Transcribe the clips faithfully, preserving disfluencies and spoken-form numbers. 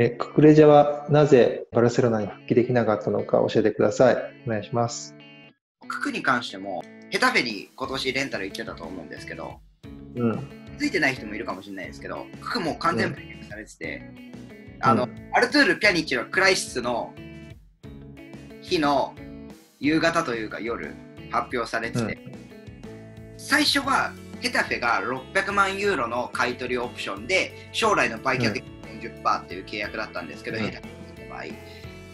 えククレジャはなぜバルセロナに復帰できなかったのか教えてください。お願いします。ククに関してもヘタフェに今年レンタル行ってたと思うんですけど、うん、ついてない人もいるかもしれないですけど、ククも完全プレーされてて、うん、あの、うん、アルトゥール・ピャニッチはクライシスの日の夕方というか夜発表されてて、うん、最初はヘタフェがろっぴゃくまんユーロの買い取りオプションで将来の売却 よんじゅっパーセント っていう契約だったんですけど、うん、ヘタフェの場合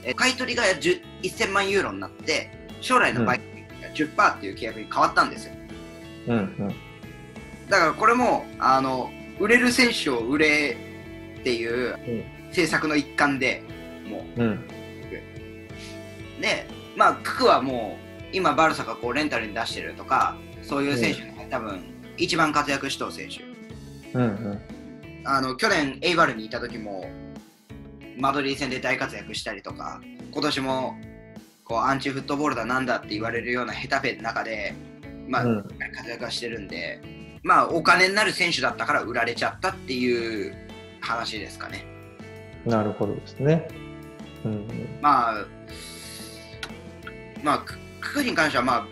え買い取りがせんまんユーロになって将来の売却が じゅっパーセント っていう契約に変わったんですよ。うんうん、だからこれもあの売れる選手を売れっていう政策の一環でもう、うん、でまあククはもう今バルサがこうレンタルに出してるとかそういう選手が多分一番活躍しとう選手、うんうん、あの去年エイバルにいた時もマドリー戦で大活躍したりとか、今年もこうアンチフットボールだなんだって言われるようなヘタフェの中で、まあうん、活躍はしてるんで、まあ、お金になる選手だったから売られちゃったっていう話ですかね。なるほどですね。うん、まあ、まあ、ククに関しては、まあ、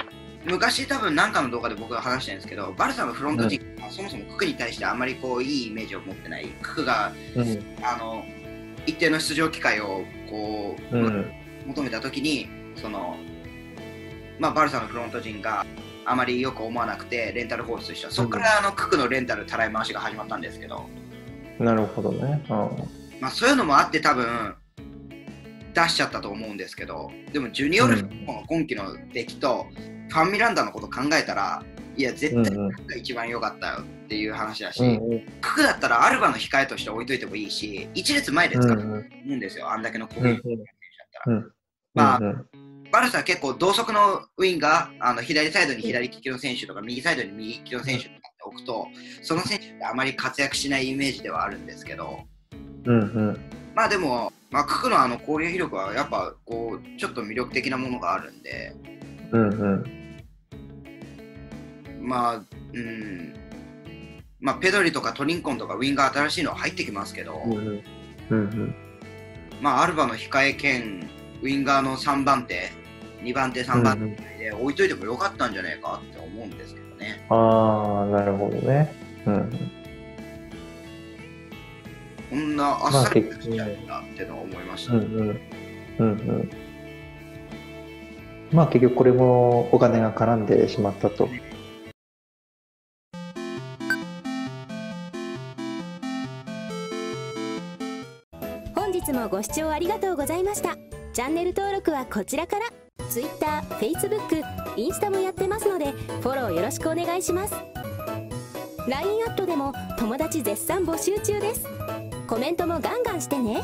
昔多分何かの動画で僕が話したんですけど、バルサのフロント陣は、うん、そもそもククに対してあまりこういいイメージを持ってない、ククが、うん、あの一定の出場機会をこう、うん、求めたときにその、まあ、バルサのフロント陣があまりよく思わなくてレンタル放出した。そこからあのククのレンタルたらい回しが始まったんですけど。なるほどね。あまあそういうのもあって多分出しちゃったと思うんですけど、でもジュニオルの今季の出来とファン・ミランダのこと考えたら、いや絶対ククが一番良かったよっていう話だし、うんうん、ククだったらアルバの控えとして置いといてもいいし、いち列前で使うと思うんですよ、うんうん、あんだけの攻撃をやってしまったら。まあ、うんうん、バルサは結構同速のウインガー、あの左サイドに左利きの選手とか右サイドに右利きの選手とかって置くと、その選手ってあまり活躍しないイメージではあるんですけど、うんうん、まあでも、まあ、ククのあの攻撃力はやっぱこうちょっと魅力的なものがあるんで、うんうん、まあ、うん、まあペドリとかトリンコンとかウインガー新しいのは入ってきますけど、うんうんうんうん、まあアルバの控え兼ウィンガーのさんばんて、にばんて、さんばんてで置いといてもよかったんじゃないかって思うんですけどね。ああ、なるほどね。うん。こんなあっさりしちゃうんだってのは思いました。うんうん。うんうん。まあ結局これもお金が絡んでしまったと。本日もご視聴ありがとうございました。チャンネル登録はこちらから ツイッター、フェイスブック、インスタもやってますのでフォローよろしくお願いします。ラインアットでも友達絶賛募集中です。コメントもガンガンしてね。